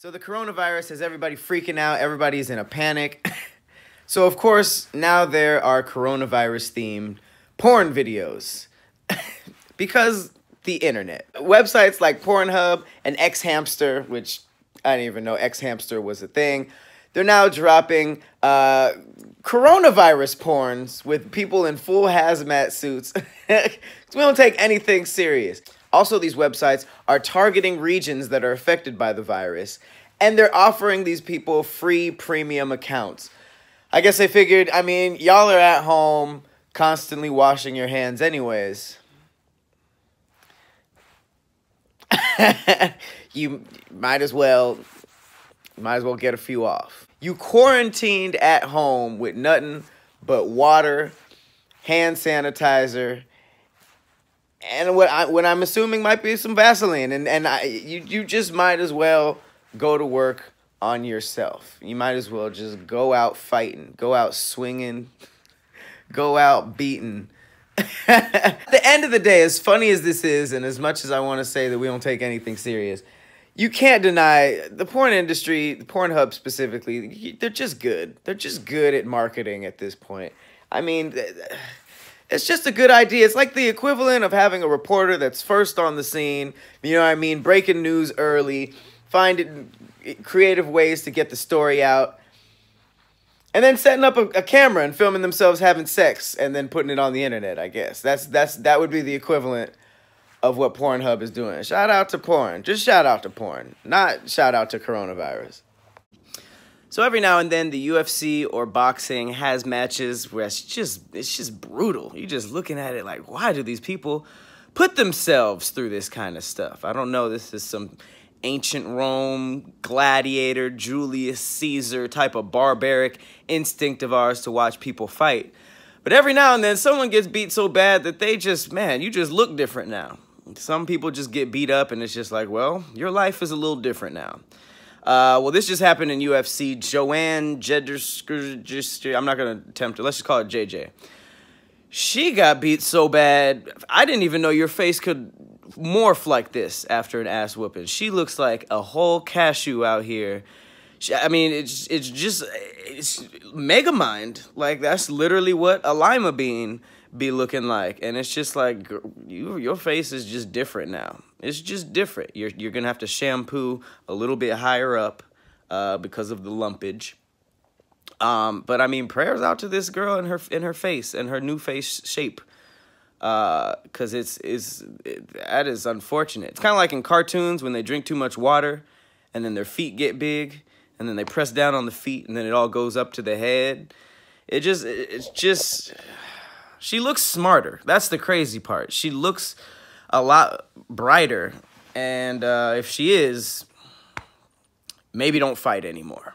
So the coronavirus has everybody freaking out. Everybody's in a panic. So, of course, now there are coronavirus-themed porn videos. Because the internet. Websites like Pornhub and X Hamster, which I didn't even know X Hamster was a thing, they're now dropping coronavirus porns with people in full hazmat suits. Because we don't take anything serious. Also, these websites are targeting regions that are affected by the virus, and they're offering these people free premium accounts. I guess they figured, I mean, y'all are at home constantly washing your hands anyways. You might as well get a few off. You quarantined at home with nothing but water, hand sanitizer, and what I'm assuming might be some Vaseline, and you just might as well go to work on yourself. You might as well just go out fighting, go out swinging, go out beating. At the end of the day, as funny as this is, and as much as I want to say that we don't take anything serious, you can't deny the porn industry, Pornhub specifically, they're just good. They're just good at marketing at this point. I mean, it's just a good idea. It's like the equivalent of having a reporter that's first on the scene, you know what I mean, breaking news early, finding creative ways to get the story out, and then setting up a camera and filming themselves having sex and then putting it on the internet, I guess. That would be the equivalent of what Pornhub is doing. Shout out to porn. Just shout out to porn, not shout out to coronavirus. So every now and then, the UFC or boxing has matches where it's just brutal. You're just looking at it like, why do these people put themselves through this kind of stuff? I don't know. This is some ancient Rome, gladiator, Julius Caesar type of barbaric instinct of ours to watch people fight. But every now and then, someone gets beat so bad that they just, man, you just look different now. Some people just get beat up, and it's just like, well, your life is a little different now. Well, this just happened in UFC. Joanna Jedrzejczyk, I'm not going to attempt it. Let's just call it JJ. She got beat so bad, I didn't even know your face could morph like this after an ass whooping. She looks like a whole cashew out here. I mean, it's Megamind. Like, that's literally what a lima bean be looking like. And it's just like, your face is just different now. It's just different. You're going to have to shampoo a little bit higher up because of the lumpage. But, I mean, prayers out to this girl and her face and her new face shape. Because that is unfortunate. It's kind of like in cartoons when they drink too much water and then their feet get big and then they press down on the feet and then it all goes up to the head. It's just... She looks smarter. That's the crazy part. She looks a lot brighter, and if she is, maybe don't fight anymore.